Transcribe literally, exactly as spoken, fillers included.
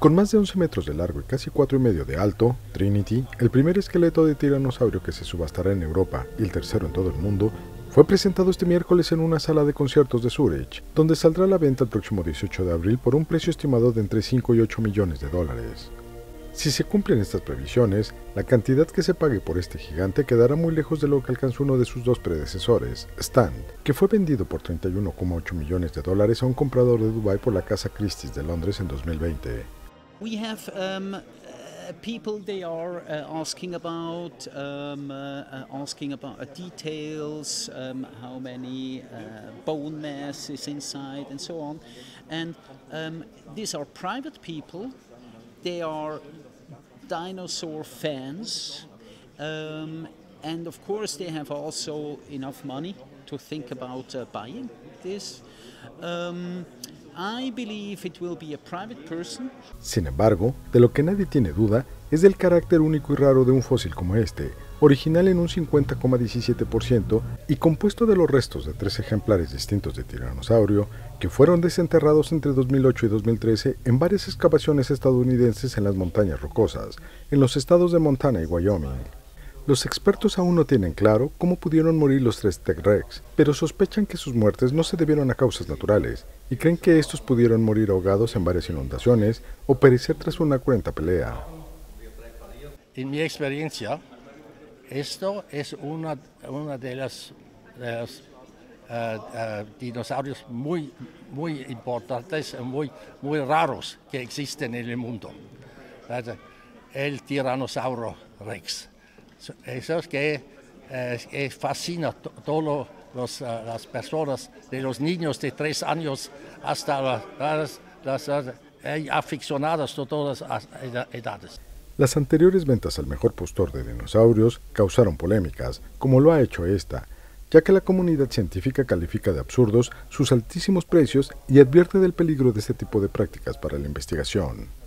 Con más de once metros de largo y casi cuatro y medio de alto, Trinity, el primer esqueleto de tiranosaurio que se subastará en Europa y el tercero en todo el mundo, fue presentado este miércoles en una sala de conciertos de Zurich, donde saldrá a la venta el próximo dieciocho de abril por un precio estimado de entre cinco y ocho millones de dólares. Si se cumplen estas previsiones, la cantidad que se pague por este gigante quedará muy lejos de lo que alcanzó uno de sus dos predecesores, Stan, que fue vendido por treinta y uno coma ocho millones de dólares a un comprador de Dubái por la casa Christie's de Londres en dos mil veinte. We have um, uh, people. They are uh, asking about um, uh, asking about uh, details, um, how many uh, bone mass is inside, and so on. And um, these are private people. They are dinosaur fans, um, and of course they have also enough money to think about uh, buying this. Um, I believe it will be a private person. Sin embargo, de lo que nadie tiene duda es del carácter único y raro de un fósil como este, original en un cincuenta coma diecisiete por ciento y compuesto de los restos de tres ejemplares distintos de tiranosaurio que fueron desenterrados entre dos mil ocho y dos mil trece en varias excavaciones estadounidenses en las Montañas Rocosas, en los estados de Montana y Wyoming. Los expertos aún no tienen claro cómo pudieron morir los tres T-Rex, pero sospechan que sus muertes no se debieron a causas naturales y creen que estos pudieron morir ahogados en varias inundaciones o perecer tras una cruenta pelea. En mi experiencia, esto es uno una de los uh, uh, dinosaurios muy, muy importantes, muy, muy raros que existen en el mundo, el Tyrannosaurus rex. Eso es que eh, fascina a todas uh, las personas, de los niños de tres años hasta las, las, las eh, aficionadas de todas las edades. Las anteriores ventas al mejor postor de dinosaurios causaron polémicas, como lo ha hecho esta, ya que la comunidad científica califica de absurdos sus altísimos precios y advierte del peligro de este tipo de prácticas para la investigación.